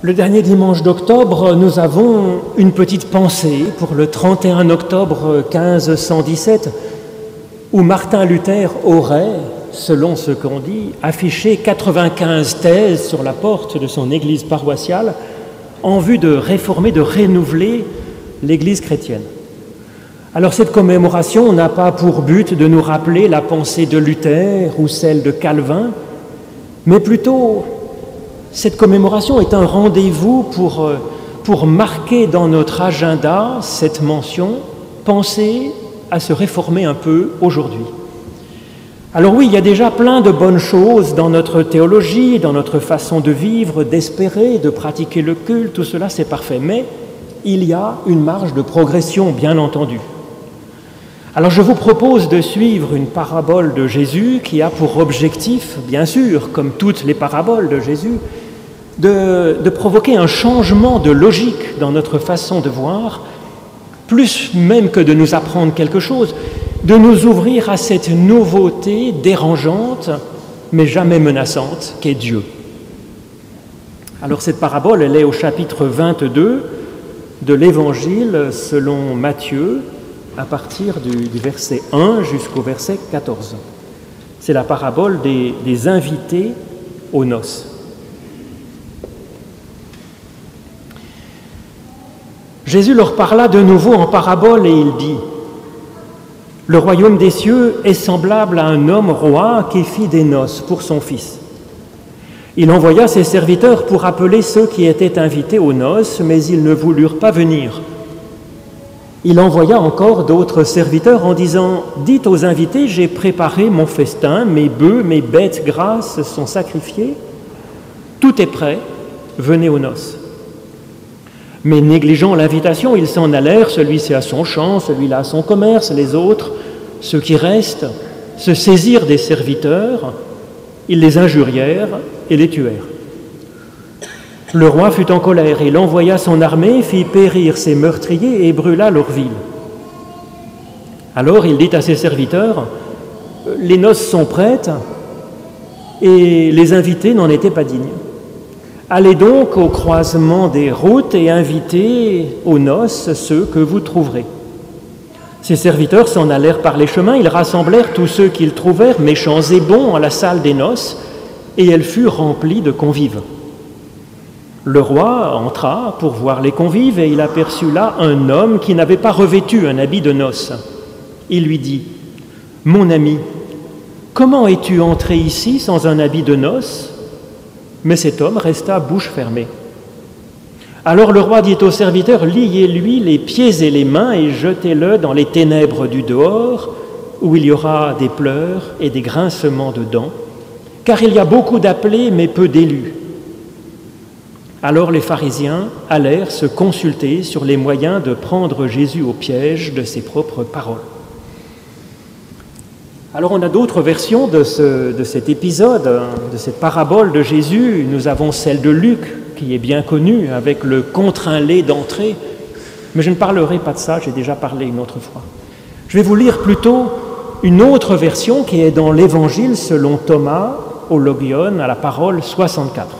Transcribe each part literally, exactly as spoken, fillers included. Le dernier dimanche d'octobre, nous avons une petite pensée pour le trente et un octobre quinze cent dix-sept, où Martin Luther aurait, selon ce qu'on dit, affiché quatre-vingt-quinze thèses sur la porte de son église paroissiale en vue de réformer, de renouveler l'église chrétienne. Alors cette commémoration n'a pas pour but de nous rappeler la pensée de Luther ou celle de Calvin, mais plutôt... Cette commémoration est un rendez-vous pour, pour marquer dans notre agenda cette mention « Penser à se réformer un peu aujourd'hui ». Alors oui, il y a déjà plein de bonnes choses dans notre théologie, dans notre façon de vivre, d'espérer, de pratiquer le culte, tout cela c'est parfait, mais il y a une marge de progression, bien entendu. Alors je vous propose de suivre une parabole de Jésus qui a pour objectif, bien sûr, comme toutes les paraboles de Jésus, de, de provoquer un changement de logique dans notre façon de voir, plus même que de nous apprendre quelque chose, de nous ouvrir à cette nouveauté dérangeante, mais jamais menaçante, qu'est Dieu. Alors cette parabole, elle est au chapitre vingt-deux de l'Évangile selon Matthieu, à partir du, du verset un jusqu'au verset quatorze. C'est la parabole des, des invités aux noces. Jésus leur parla de nouveau en parabole et il dit « Le royaume des cieux est semblable à un homme roi qui fit des noces pour son fils. Il envoya ses serviteurs pour appeler ceux qui étaient invités aux noces, mais ils ne voulurent pas venir. » Il envoya encore d'autres serviteurs en disant « Dites aux invités, j'ai préparé mon festin, mes bœufs, mes bêtes grasses sont sacrifiées. Tout est prêt, venez aux noces. » Mais négligeant l'invitation, ils s'en allèrent, celui-ci à son champ, celui-là à son commerce, les autres, ceux qui restent, se saisirent des serviteurs, ils les injurièrent et les tuèrent. Le roi fut en colère, il envoya son armée, fit périr ses meurtriers et brûla leur ville. Alors il dit à ses serviteurs, « Les noces sont prêtes et les invités n'en étaient pas dignes. Allez donc au croisement des routes et invitez aux noces ceux que vous trouverez. » Ses serviteurs s'en allèrent par les chemins, ils rassemblèrent tous ceux qu'ils trouvèrent, méchants et bons, à la salle des noces, et elle fut remplie de convives. Le roi entra pour voir les convives et il aperçut là un homme qui n'avait pas revêtu un habit de noces. Il lui dit « Mon ami, comment es-tu entré ici sans un habit de noces ?» Mais cet homme resta bouche fermée. Alors le roi dit au serviteur « Liez-lui les pieds et les mains et jetez-le dans les ténèbres du dehors, où il y aura des pleurs et des grincements de dents, car il y a beaucoup d'appelés mais peu d'élus. » Alors les pharisiens allèrent se consulter sur les moyens de prendre Jésus au piège de ses propres paroles. Alors on a d'autres versions de, ce, de cet épisode, de cette parabole de Jésus. Nous avons celle de Luc, qui est bien connue, avec le contre-inlé d'entrée. Mais je ne parlerai pas de ça, j'ai déjà parlé une autre fois. Je vais vous lire plutôt une autre version qui est dans l'Évangile selon Thomas, au Logion, à la parole soixante-quatre.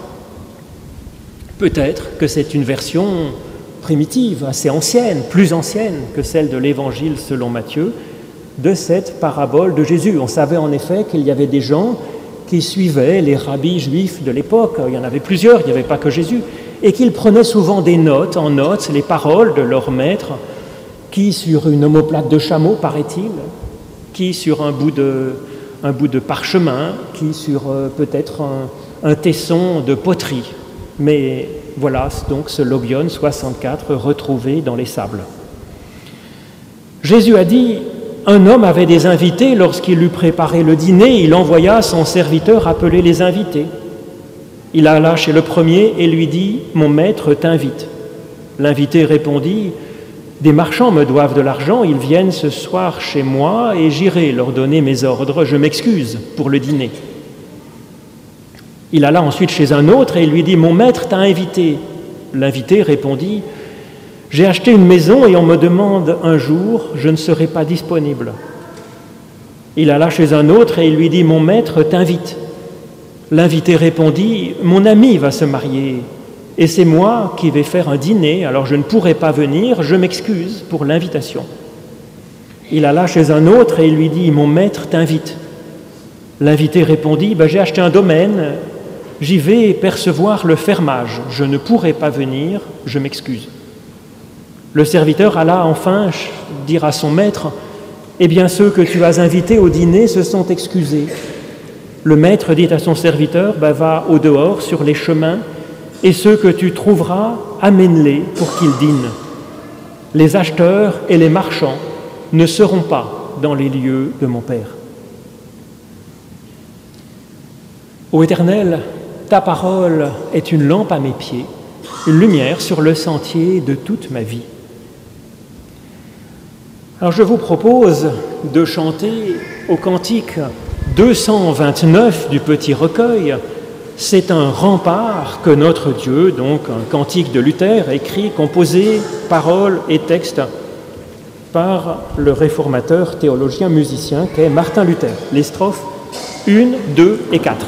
Peut-être que c'est une version primitive, assez ancienne, plus ancienne que celle de l'Évangile selon Matthieu, de cette parabole de Jésus. On savait en effet qu'il y avait des gens qui suivaient les rabbis juifs de l'époque, il y en avait plusieurs, il n'y avait pas que Jésus, et qu'ils prenaient souvent des notes, en notes, les paroles de leur maître, qui sur une omoplate de chameau, paraît-il, qui sur un bout de, un bout de parchemin, qui sur euh, peut-être un, un tesson de poterie. Mais voilà donc ce Logion soixante-quatre retrouvé dans les sables. Jésus a dit, un homme avait des invités, lorsqu'il eut préparé le dîner, il envoya son serviteur appeler les invités. Il alla chez le premier et lui dit, mon maître t'invite. L'invité répondit, des marchands me doivent de l'argent, ils viennent ce soir chez moi et j'irai leur donner mes ordres, je m'excuse pour le dîner. Il alla ensuite chez un autre et lui dit « Mon maître t'a invité ». L'invité répondit « J'ai acheté une maison et on me demande un jour, je ne serai pas disponible ». Il alla chez un autre et lui dit « Mon maître t'invite ». L'invité répondit « Mon ami va se marier, et c'est moi qui vais faire un dîner, alors je ne pourrai pas venir, je m'excuse pour l'invitation. » Il alla chez un autre et il lui dit « Mon maître t'invite. » L'invité répondit ben, « J'ai acheté un domaine, j'y vais percevoir le fermage, je ne pourrai pas venir, je m'excuse. » Le serviteur alla enfin dire à son maître « Eh bien, ceux que tu as invités au dîner se sont excusés. » Le maître dit à son serviteur ben, « Va au dehors sur les chemins et ceux que tu trouveras, amène-les pour qu'ils dînent. Les acheteurs et les marchands ne seront pas dans les lieux de mon Père. » Ô Éternel, ta parole est une lampe à mes pieds, une lumière sur le sentier de toute ma vie. Alors je vous propose de chanter au cantique deux cent vingt-neuf du Petit Recueil. C'est un rempart que notre Dieu, donc un cantique de Luther, écrit, composé, paroles et textes par le réformateur, théologien, musicien qu'est Martin Luther. Les strophes un, deux et quatre.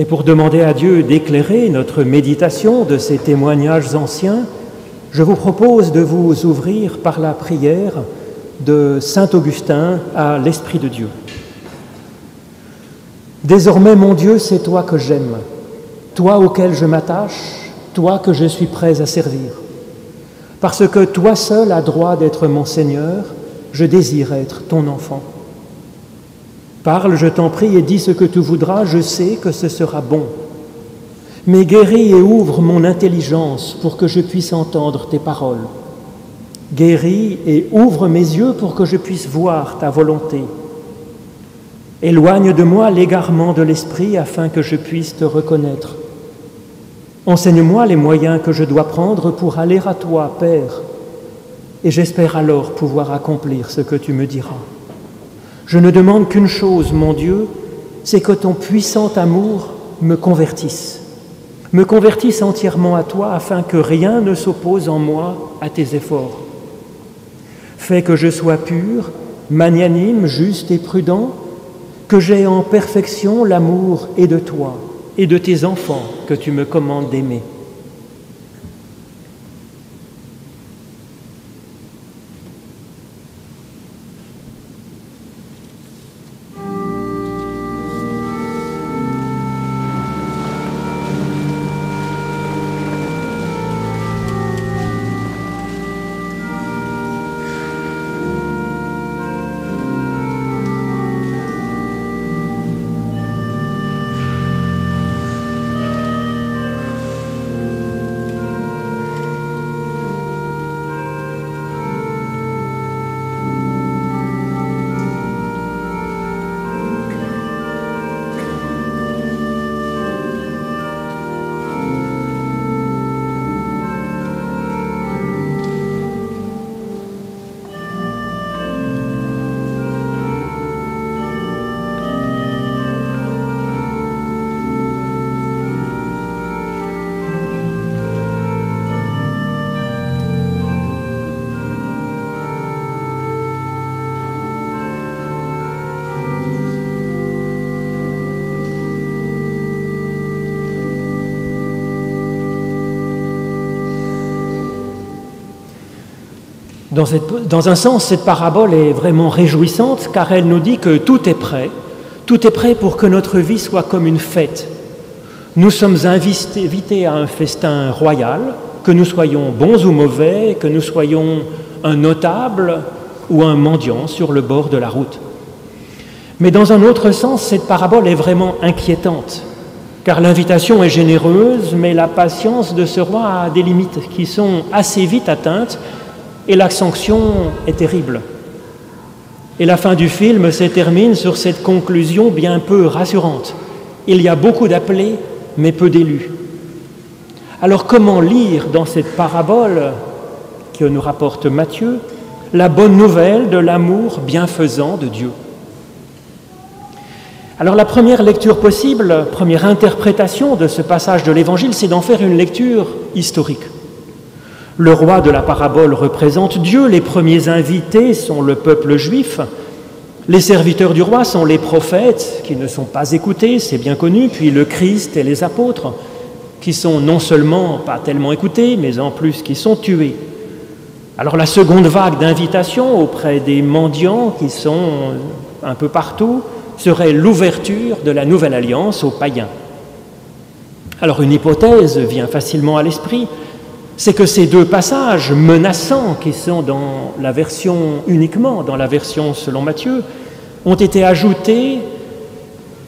Et pour demander à Dieu d'éclairer notre méditation de ces témoignages anciens, je vous propose de vous ouvrir par la prière de saint Augustin à l'Esprit de Dieu. Désormais, mon Dieu, c'est toi que j'aime, toi auquel je m'attache, toi que je suis prêt à servir. Parce que toi seul as droit d'être mon Seigneur, je désire être ton enfant. Parle, je t'en prie, et dis ce que tu voudras, je sais que ce sera bon. Mais guéris et ouvre mon intelligence pour que je puisse entendre tes paroles. Guéris et ouvre mes yeux pour que je puisse voir ta volonté. Éloigne de moi l'égarement de l'esprit afin que je puisse te reconnaître. Enseigne-moi les moyens que je dois prendre pour aller à toi, Père, et j'espère alors pouvoir accomplir ce que tu me diras. Je ne demande qu'une chose, mon Dieu, c'est que ton puissant amour me convertisse. Me convertisse entièrement à toi afin que rien ne s'oppose en moi à tes efforts. Fais que je sois pur, magnanime, juste et prudent, que j'aie en perfection l'amour et de toi et de tes enfants que tu me commandes d'aimer. Dans, cette, dans un sens, cette parabole est vraiment réjouissante car elle nous dit que tout est prêt, tout est prêt pour que notre vie soit comme une fête. Nous sommes invités à un festin royal, que nous soyons bons ou mauvais, que nous soyons un notable ou un mendiant sur le bord de la route. Mais dans un autre sens, cette parabole est vraiment inquiétante car l'invitation est généreuse, mais la patience de ce roi a des limites qui sont assez vite atteintes. Et la sanction est terrible. Et la fin du film se termine sur cette conclusion bien peu rassurante. Il y a beaucoup d'appelés, mais peu d'élus. Alors comment lire dans cette parabole que nous rapporte Matthieu la bonne nouvelle de l'amour bienfaisant de Dieu? Alors la première lecture possible, première interprétation de ce passage de l'Évangile, c'est d'en faire une lecture historique. Le roi de la parabole représente Dieu, les premiers invités sont le peuple juif, les serviteurs du roi sont les prophètes qui ne sont pas écoutés, c'est bien connu, puis le Christ et les apôtres qui sont non seulement pas tellement écoutés, mais en plus qui sont tués. Alors la seconde vague d'invitation auprès des mendiants qui sont un peu partout serait l'ouverture de la nouvelle alliance aux païens. Alors une hypothèse vient facilement à l'esprit, c'est que ces deux passages menaçants qui sont dans la version uniquement, dans la version selon Matthieu, ont été ajoutés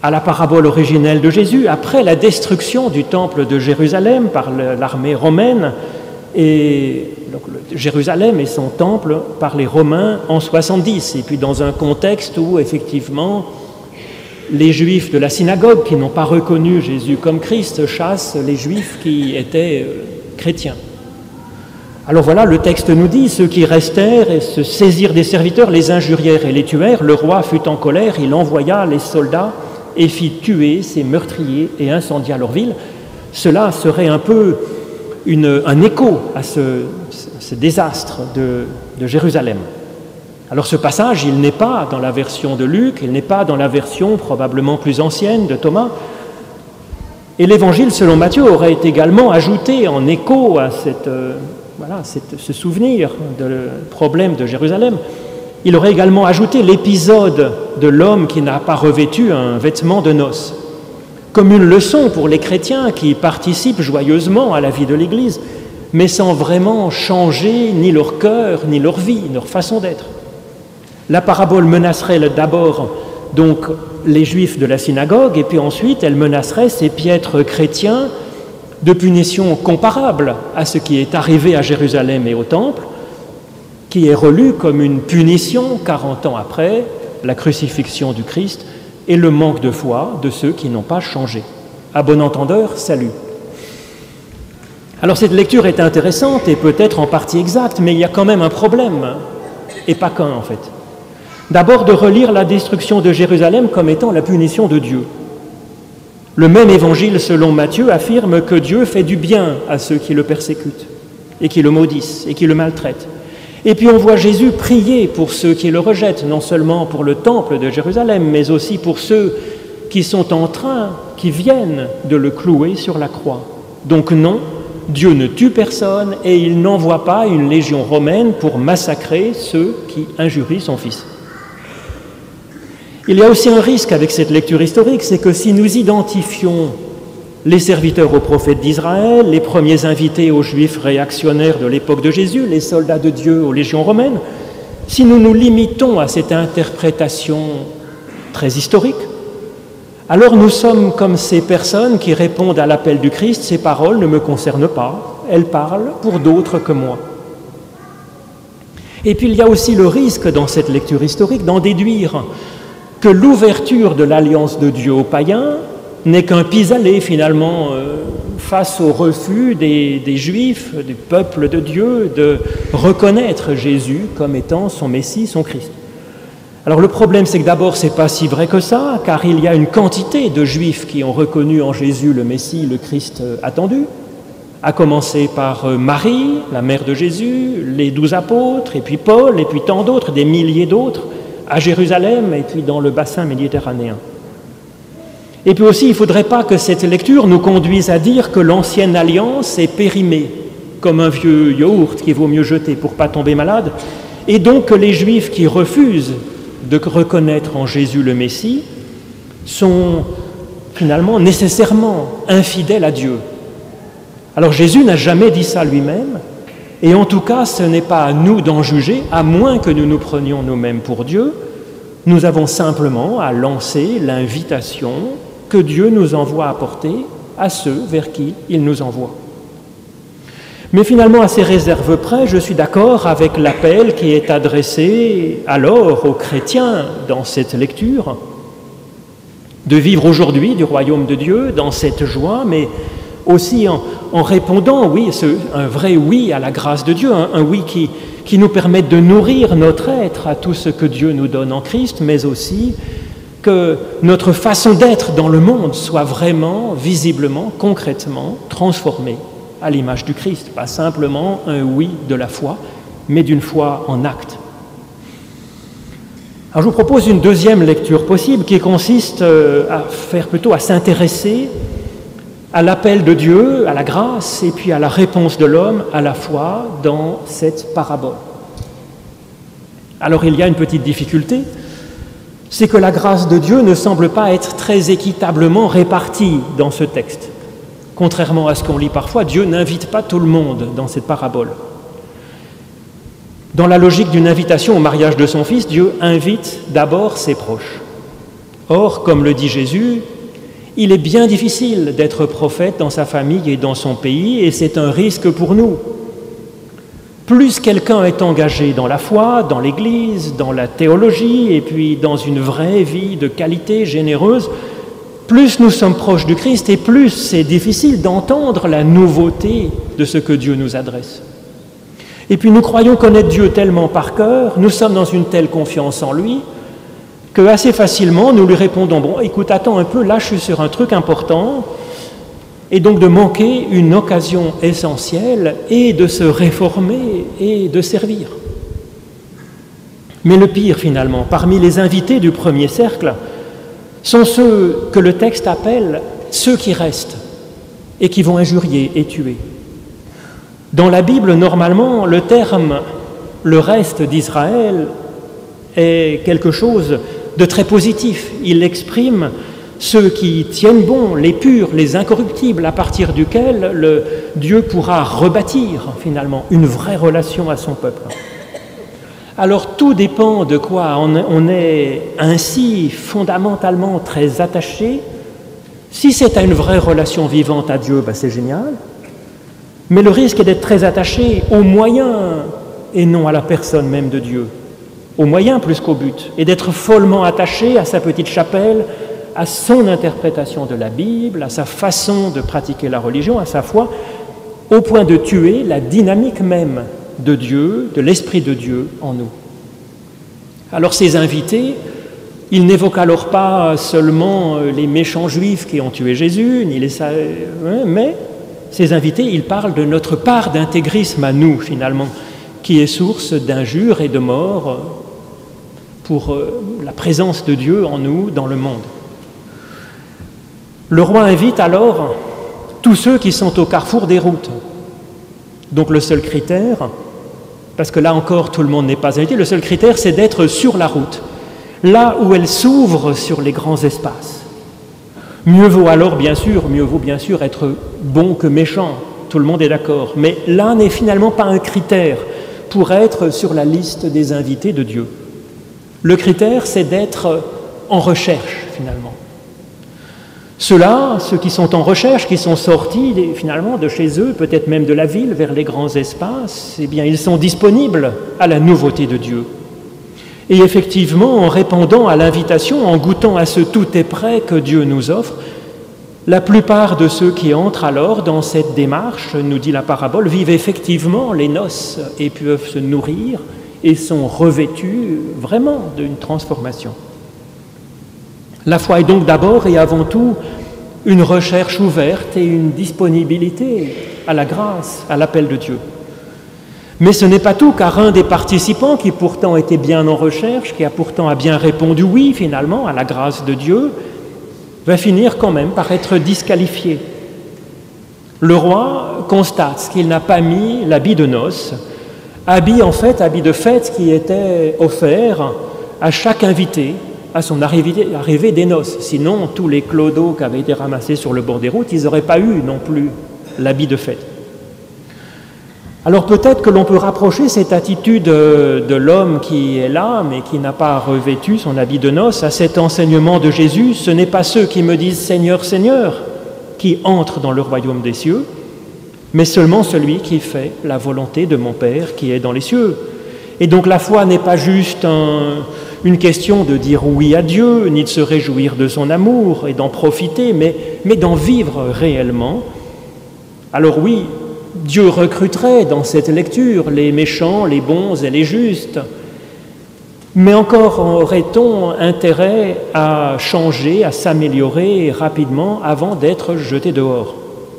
à la parabole originelle de Jésus après la destruction du temple de Jérusalem par l'armée romaine, et donc, Jérusalem et son temple par les Romains en soixante-dix, et puis dans un contexte où effectivement les Juifs de la synagogue qui n'ont pas reconnu Jésus comme Christ chassent les Juifs qui étaient chrétiens. Alors voilà, le texte nous dit, ceux qui restèrent et se saisirent des serviteurs, les injurièrent et les tuèrent. Le roi fut en colère, il envoya les soldats et fit tuer ces meurtriers et incendia leur ville. Cela serait un peu une, un écho à ce, ce désastre de, de Jérusalem. Alors ce passage, il n'est pas dans la version de Luc, il n'est pas dans la version probablement plus ancienne de Thomas, et l'Évangile selon Matthieu aurait également ajouté en écho à cette, euh, voilà, cette, ce souvenir du problème de Jérusalem, il aurait également ajouté l'épisode de l'homme qui n'a pas revêtu un vêtement de noces, comme une leçon pour les chrétiens qui participent joyeusement à la vie de l'Église, mais sans vraiment changer ni leur cœur, ni leur vie, leur façon d'être. La parabole menacerait d'abord donc les Juifs de la synagogue, et puis ensuite elle menacerait ces piètres chrétiens de punitions comparables à ce qui est arrivé à Jérusalem et au Temple, qui est relue comme une punition quarante ans après la crucifixion du Christ et le manque de foi de ceux qui n'ont pas changé. À bon entendeur, salut. Alors cette lecture est intéressante et peut-être en partie exacte, mais il y a quand même un problème, et pas qu'un en fait. D'abord de relire la destruction de Jérusalem comme étant la punition de Dieu. Le même évangile selon Matthieu affirme que Dieu fait du bien à ceux qui le persécutent, et qui le maudissent, et qui le maltraitent. Et puis on voit Jésus prier pour ceux qui le rejettent, non seulement pour le temple de Jérusalem, mais aussi pour ceux qui sont en train, qui viennent de le clouer sur la croix. Donc non, Dieu ne tue personne et il n'envoie pas une légion romaine pour massacrer ceux qui injurient son Fils. Il y a aussi un risque avec cette lecture historique, c'est que si nous identifions les serviteurs aux prophètes d'Israël, les premiers invités aux Juifs réactionnaires de l'époque de Jésus, les soldats de Dieu aux légions romaines, si nous nous limitons à cette interprétation très historique, alors nous sommes comme ces personnes qui répondent à l'appel du Christ, ces paroles ne me concernent pas, elles parlent pour d'autres que moi. Et puis il y a aussi le risque dans cette lecture historique d'en déduire que l'ouverture de l'alliance de Dieu aux païens n'est qu'un pis-aller finalement euh, face au refus des, des Juifs, du peuple de Dieu, de reconnaître Jésus comme étant son Messie, son Christ. Alors le problème c'est que d'abord c'est pas si vrai que ça, car il y a une quantité de Juifs qui ont reconnu en Jésus le Messie, le Christ euh, attendu, à commencer par euh, Marie, la mère de Jésus, les douze apôtres, et puis Paul, et puis tant d'autres, des milliers d'autres, à Jérusalem et puis dans le bassin méditerranéen. Et puis aussi, il ne faudrait pas que cette lecture nous conduise à dire que l'ancienne alliance est périmée, comme un vieux yaourt qu'il vaut mieux jeter pour ne pas tomber malade, et donc que les Juifs qui refusent de reconnaître en Jésus le Messie sont finalement nécessairement infidèles à Dieu. Alors Jésus n'a jamais dit ça lui-même, et en tout cas, ce n'est pas à nous d'en juger, à moins que nous nous prenions nous-mêmes pour Dieu. Nous avons simplement à lancer l'invitation que Dieu nous envoie apporter à ceux vers qui il nous envoie. Mais finalement, à ces réserves près, je suis d'accord avec l'appel qui est adressé alors aux chrétiens dans cette lecture, de vivre aujourd'hui du royaume de Dieu dans cette joie, mais aussi en, en répondant, oui, ce, un vrai oui à la grâce de Dieu, hein, un oui qui, qui nous permette de nourrir notre être à tout ce que Dieu nous donne en Christ, mais aussi que notre façon d'être dans le monde soit vraiment, visiblement, concrètement transformée à l'image du Christ. Pas simplement un oui de la foi, mais d'une foi en acte. Alors je vous propose une deuxième lecture possible qui consiste à faire plutôt à s'intéresser à l'appel de Dieu, à la grâce, et puis à la réponse de l'homme, à la fois dans cette parabole. Alors il y a une petite difficulté, c'est que la grâce de Dieu ne semble pas être très équitablement répartie dans ce texte. Contrairement à ce qu'on lit parfois, Dieu n'invite pas tout le monde dans cette parabole. Dans la logique d'une invitation au mariage de son Fils, Dieu invite d'abord ses proches. Or, comme le dit Jésus, il est bien difficile d'être prophète dans sa famille et dans son pays, et c'est un risque pour nous. Plus quelqu'un est engagé dans la foi, dans l'Église, dans la théologie, et puis dans une vraie vie de qualité généreuse, plus nous sommes proches du Christ, et plus c'est difficile d'entendre la nouveauté de ce que Dieu nous adresse. Et puis nous croyons connaître Dieu tellement par cœur, nous sommes dans une telle confiance en lui, que assez facilement nous lui répondons « Bon, écoute, attends un peu, là je suis sur un truc important », et donc de manquer une occasion essentielle et de se réformer et de servir. Mais le pire finalement, parmi les invités du premier cercle, sont ceux que le texte appelle « ceux qui restent » et qui vont injurier et tuer. Dans la Bible, normalement, le terme « le reste d'Israël » est quelque chose de très positif. Il exprime ceux qui tiennent bon, les purs, les incorruptibles, à partir duquel le Dieu pourra rebâtir finalement une vraie relation à son peuple. Alors tout dépend de quoi on est ainsi fondamentalement très attaché. Si c'est à une vraie relation vivante à Dieu, ben c'est génial. Mais le risque est d'être très attaché aux moyens et non à la personne même de Dieu, au moyen plus qu'au but, et d'être follement attaché à sa petite chapelle, à son interprétation de la Bible, à sa façon de pratiquer la religion, à sa foi, au point de tuer la dynamique même de Dieu, de l'Esprit de Dieu en nous. Alors ces invités, ils n'évoquent alors pas seulement les méchants juifs qui ont tué Jésus, ni les... mais ces invités, ils parlent de notre part d'intégrisme à nous, finalement, qui est source d'injures et de morts pour la présence de Dieu en nous dans le monde. Le roi invite alors tous ceux qui sont au carrefour des routes. Donc le seul critère, parce que là encore tout le monde n'est pas invité, le seul critère c'est d'être sur la route, là où elle s'ouvre sur les grands espaces. Mieux vaut alors bien sûr, mieux vaut bien sûr être bon que méchant, tout le monde est d'accord, mais là n'est finalement pas un critère pour être sur la liste des invités de Dieu. Le critère c'est d'être en recherche finalement. Ceux-là, ceux qui sont en recherche, qui sont sortis finalement de chez eux, peut-être même de la ville, vers les grands espaces, eh bien, ils sont disponibles à la nouveauté de Dieu. Et effectivement, en répondant à l'invitation, en goûtant à ce « tout est prêt » que Dieu nous offre, la plupart de ceux qui entrent alors dans cette démarche, nous dit la parabole, vivent effectivement les noces et peuvent se nourrir et sont revêtus vraiment d'une transformation. La foi est donc d'abord et avant tout une recherche ouverte et une disponibilité à la grâce, à l'appel de Dieu. Mais ce n'est pas tout, car un des participants qui pourtant était bien en recherche, qui a pourtant bien répondu oui finalement à la grâce de Dieu, va finir quand même par être disqualifié. Le roi constate qu'il n'a pas mis l'habit de noces, habit en fait, habit de fête qui était offert à chaque invité, à son arrivée, arrivée des noces. Sinon, tous les clodos qui avaient été ramassés sur le bord des routes, ils n'auraient pas eu non plus l'habit de fête. Alors peut-être que l'on peut rapprocher cette attitude de, de l'homme qui est là, mais qui n'a pas revêtu son habit de noces, à cet enseignement de Jésus. Ce n'est pas ceux qui me disent « Seigneur, Seigneur » qui entrent dans le royaume des cieux, mais seulement celui qui fait la volonté de mon Père qui est dans les cieux. Et donc la foi n'est pas juste un... une question de dire oui à Dieu, ni de se réjouir de son amour et d'en profiter, mais, mais d'en vivre réellement. Alors oui, Dieu recruterait dans cette lecture les méchants, les bons et les justes, mais encore aurait-on intérêt à changer, à s'améliorer rapidement avant d'être jeté dehors?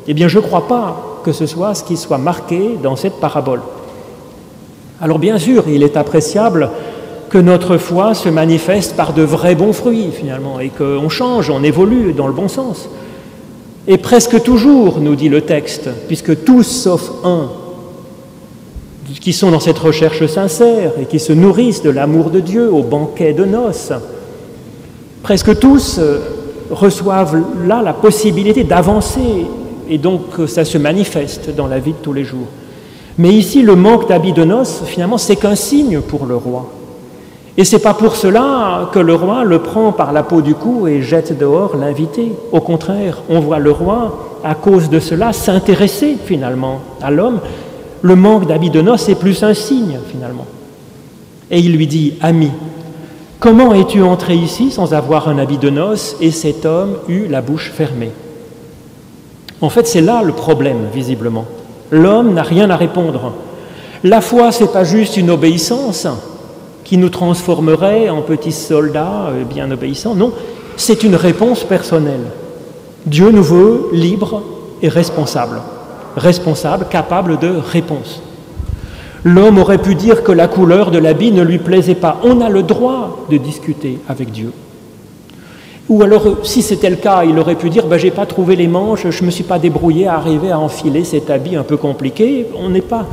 Eh bien, je ne crois pas que ce soit ce qui soit marqué dans cette parabole. Alors bien sûr, il est appréciable que notre foi se manifeste par de vrais bons fruits, finalement, et qu'on change, on évolue dans le bon sens. Et presque toujours, nous dit le texte, puisque tous, sauf un, qui sont dans cette recherche sincère et qui se nourrissent de l'amour de Dieu au banquet de noces, presque tous reçoivent là la possibilité d'avancer, et donc ça se manifeste dans la vie de tous les jours. Mais ici, le manque d'habits de noces, finalement, c'est qu'un signe pour le roi. Et ce n'est pas pour cela que le roi le prend par la peau du cou et jette dehors l'invité. Au contraire, on voit le roi, à cause de cela, s'intéresser finalement à l'homme. Le manque d'habits de noces est plus un signe finalement. Et il lui dit « Ami, comment es-tu entré ici sans avoir un habit de noces ?» Et cet homme eut la bouche fermée. En fait, c'est là le problème, visiblement. L'homme n'a rien à répondre. La foi, ce n'est pas juste une obéissance qui nous transformerait en petits soldats bien obéissants. Non, c'est une réponse personnelle. Dieu nous veut libres et responsables. Responsables, capables de réponse. L'homme aurait pu dire que la couleur de l'habit ne lui plaisait pas. On a le droit de discuter avec Dieu. Ou alors, si c'était le cas, il aurait pu dire ben, « j'ai pas trouvé les manches, je me suis pas débrouillé à arriver à enfiler cet habit un peu compliqué ». On n'est pas...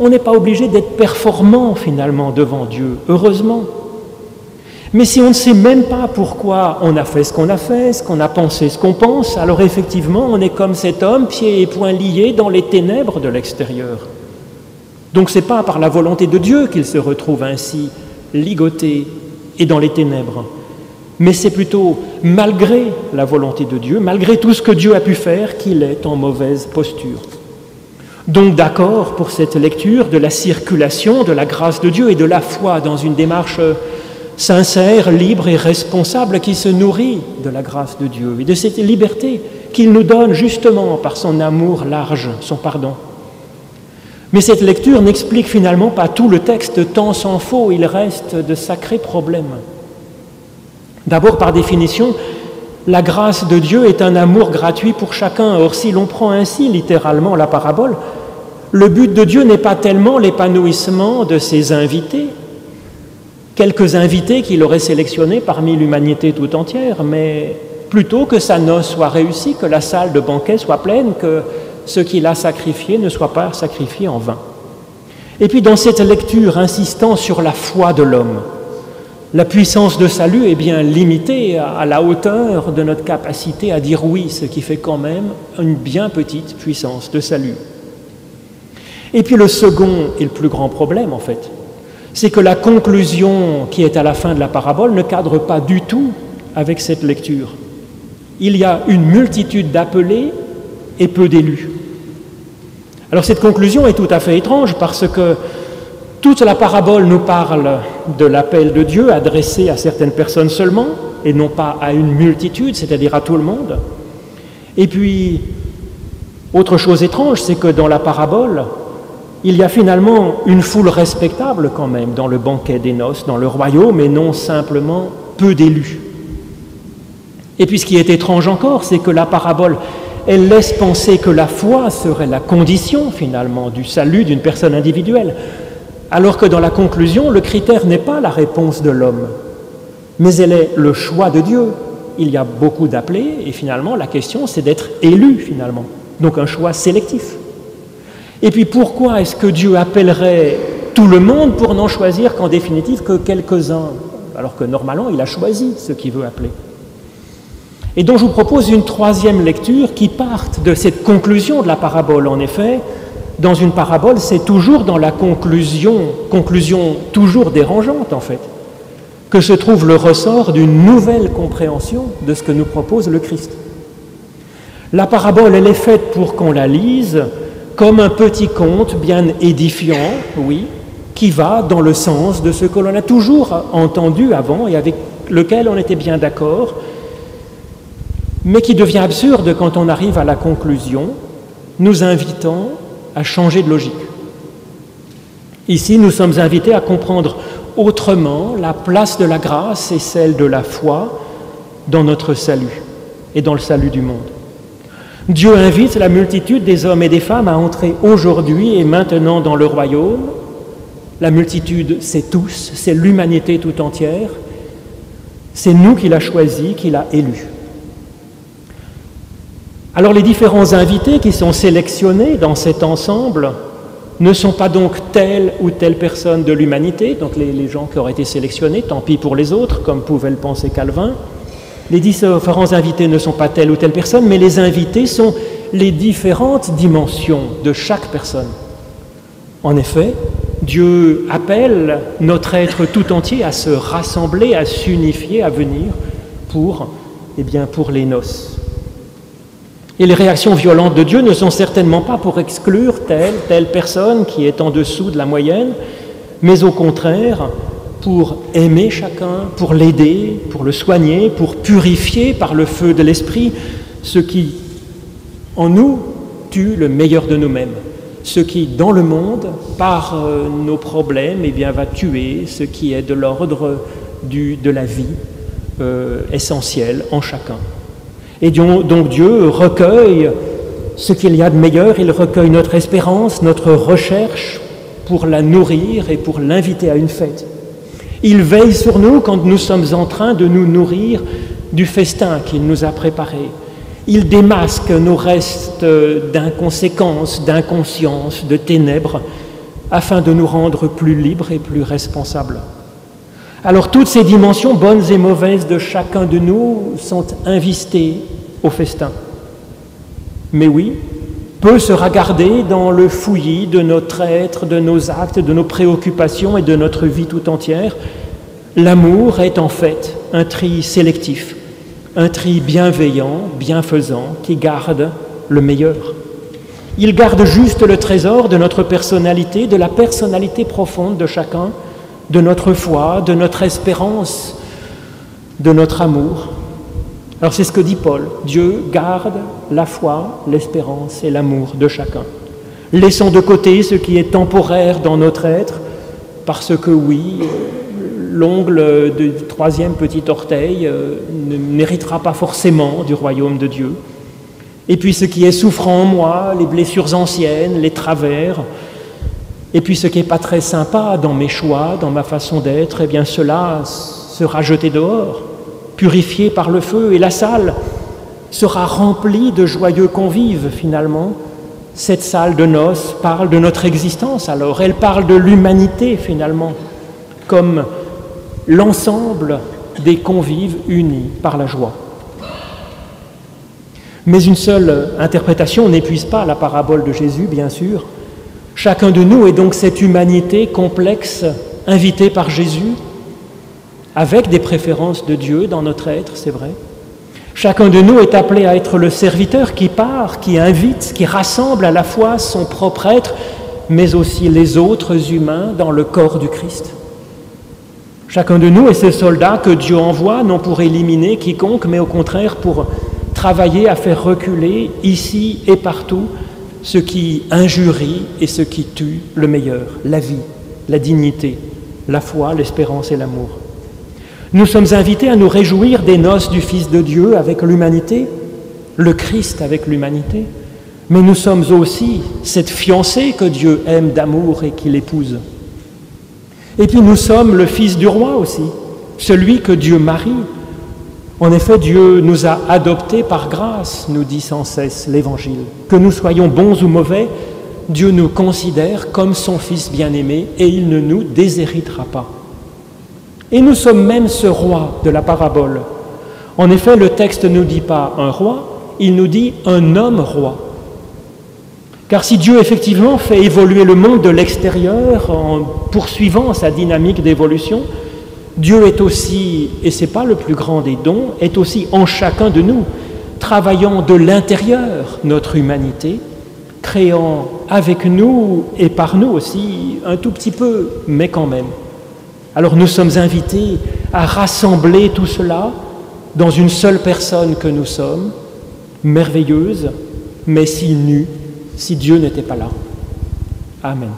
On n'est pas obligé d'être performant, finalement, devant Dieu, heureusement. Mais si on ne sait même pas pourquoi on a fait ce qu'on a fait, ce qu'on a pensé, ce qu'on pense, alors effectivement, on est comme cet homme, pieds et poings liés dans les ténèbres de l'extérieur. Donc ce n'est pas par la volonté de Dieu qu'il se retrouve ainsi, ligoté et dans les ténèbres. Mais c'est plutôt malgré la volonté de Dieu, malgré tout ce que Dieu a pu faire, qu'il est en mauvaise posture. donc d'accord pour cette lecture de la circulation de la grâce de Dieu et de la foi dans une démarche sincère, libre et responsable qui se nourrit de la grâce de Dieu et de cette liberté qu'il nous donne justement par son amour large, son pardon. Mais cette lecture n'explique finalement pas tout le texte, tant s'en faut, il reste de sacrés problèmes. D'abord, par définition, la grâce de Dieu est un amour gratuit pour chacun. Or, si l'on prend ainsi littéralement la parabole, le but de Dieu n'est pas tellement l'épanouissement de ses invités, quelques invités qu'il aurait sélectionnés parmi l'humanité tout entière, mais plutôt que sa noce soit réussie, que la salle de banquet soit pleine, que ce qu'il a sacrifié ne soit pas sacrifié en vain. Et puis dans cette lecture insistant sur la foi de l'homme, la puissance de salut est bien limitée à la hauteur de notre capacité à dire oui, ce qui fait quand même une bien petite puissance de salut. Et puis le second et le plus grand problème en fait, c'est que la conclusion qui est à la fin de la parabole ne cadre pas du tout avec cette lecture. Il y a une multitude d'appelés et peu d'élus. Alors cette conclusion est tout à fait étrange parce que toute la parabole nous parle de l'appel de Dieu adressé à certaines personnes seulement et non pas à une multitude, c'est-à-dire à tout le monde. Et puis, autre chose étrange, c'est que dans la parabole, il y a finalement une foule respectable quand même dans le banquet des noces, dans le royaume et non simplement peu d'élus. Et puis ce qui est étrange encore, c'est que la parabole elle laisse penser que la foi serait la condition, finalement, du salut d'une personne individuelle, alors que dans la conclusion, le critère n'est pas la réponse de l'homme, mais elle est le choix de Dieu. Il y a beaucoup d'appelés, et finalement, la question, c'est d'être élu, finalement, donc un choix sélectif. Et puis, pourquoi est-ce que Dieu appellerait tout le monde pour n'en choisir qu'en définitive que quelques-uns, alors que normalement, il a choisi ceux qu'il veut appeler ? Et donc je vous propose une troisième lecture qui parte de cette conclusion de la parabole. En effet, dans une parabole, c'est toujours dans la conclusion, conclusion toujours dérangeante en fait, que se trouve le ressort d'une nouvelle compréhension de ce que nous propose le Christ. La parabole, elle est faite pour qu'on la lise comme un petit conte bien édifiant, oui, qui va dans le sens de ce que l'on a toujours entendu avant et avec lequel on était bien d'accord, mais qui devient absurde quand on arrive à la conclusion, nous invitant à changer de logique. Ici, nous sommes invités à comprendre autrement la place de la grâce et celle de la foi dans notre salut et dans le salut du monde. Dieu invite la multitude des hommes et des femmes à entrer aujourd'hui et maintenant dans le royaume. La multitude, c'est tous, c'est l'humanité tout entière. C'est nous qu'il a choisi, qu'il a élu. Alors les différents invités qui sont sélectionnés dans cet ensemble ne sont pas donc telle ou telle personne de l'humanité, donc les, les gens qui auraient été sélectionnés, tant pis pour les autres, comme pouvait le penser Calvin. Les différents invités ne sont pas telle ou telle personne, mais les invités sont les différentes dimensions de chaque personne. En effet, Dieu appelle notre être tout entier à se rassembler, à s'unifier, à venir pour, eh bien, pour les noces. Et les réactions violentes de Dieu ne sont certainement pas pour exclure telle, telle personne qui est en dessous de la moyenne, mais au contraire, pour aimer chacun, pour l'aider, pour le soigner, pour purifier par le feu de l'esprit ce qui, en nous, tue le meilleur de nous-mêmes. Ce qui, dans le monde, par nos problèmes, eh bien, va tuer ce qui est de l'ordre du, de la vie euh, essentielle en chacun. Et donc Dieu recueille ce qu'il y a de meilleur, il recueille notre espérance, notre recherche pour la nourrir et pour l'inviter à une fête. Il veille sur nous quand nous sommes en train de nous nourrir du festin qu'il nous a préparé. Il démasque nos restes d'inconséquence, d'inconscience, de ténèbres, afin de nous rendre plus libres et plus responsables. Alors toutes ces dimensions, bonnes et mauvaises, de chacun de nous sont invitées au festin. Mais oui, peu sera gardé dans le fouillis de notre être, de nos actes, de nos préoccupations et de notre vie tout entière. L'amour est en fait un tri sélectif, un tri bienveillant, bienfaisant, qui garde le meilleur. Il garde juste le trésor de notre personnalité, de la personnalité profonde de chacun, de notre foi, de notre espérance, de notre amour. Alors c'est ce que dit Paul, Dieu garde la foi, l'espérance et l'amour de chacun. Laissons de côté ce qui est temporaire dans notre être, parce que oui, l'ongle du troisième petit orteil ne méritera pas forcément du royaume de Dieu. Et puis ce qui est souffrant en moi, les blessures anciennes, les travers, et puis ce qui n'est pas très sympa dans mes choix, dans ma façon d'être, eh bien cela sera jeté dehors, purifié par le feu, et la salle sera remplie de joyeux convives finalement. Cette salle de noces parle de notre existence alors, elle parle de l'humanité finalement, comme l'ensemble des convives unis par la joie. Mais une seule interprétation n'épuise pas la parabole de Jésus, bien sûr. Chacun de nous est donc cette humanité complexe, invitée par Jésus, avec des préférences de Dieu dans notre être, c'est vrai. Chacun de nous est appelé à être le serviteur qui part, qui invite, qui rassemble à la fois son propre être, mais aussi les autres humains dans le corps du Christ. Chacun de nous est ces soldats que Dieu envoie, non pour éliminer quiconque, mais au contraire pour travailler à faire reculer ici et partout ce qui injurie et ce qui tue le meilleur, la vie, la dignité, la foi, l'espérance et l'amour. Nous sommes invités à nous réjouir des noces du Fils de Dieu avec l'humanité, le Christ avec l'humanité, mais nous sommes aussi cette fiancée que Dieu aime d'amour et qu'il épouse. Et puis nous sommes le Fils du Roi aussi, celui que Dieu marie. En effet, Dieu nous a adoptés par grâce, nous dit sans cesse l'Évangile. Que nous soyons bons ou mauvais, Dieu nous considère comme son Fils bien-aimé et il ne nous déshéritera pas. Et nous sommes même ce roi de la parabole. En effet, le texte ne nous dit pas un roi, il nous dit un homme-roi. Car si Dieu effectivement fait évoluer le monde de l'extérieur en poursuivant sa dynamique d'évolution, Dieu est aussi, et ce n'est pas le plus grand des dons, est aussi en chacun de nous, travaillant de l'intérieur notre humanité, créant avec nous et par nous aussi, un tout petit peu, mais quand même. Alors nous sommes invités à rassembler tout cela dans une seule personne que nous sommes, merveilleuse, mais si nue, si Dieu n'était pas là. Amen.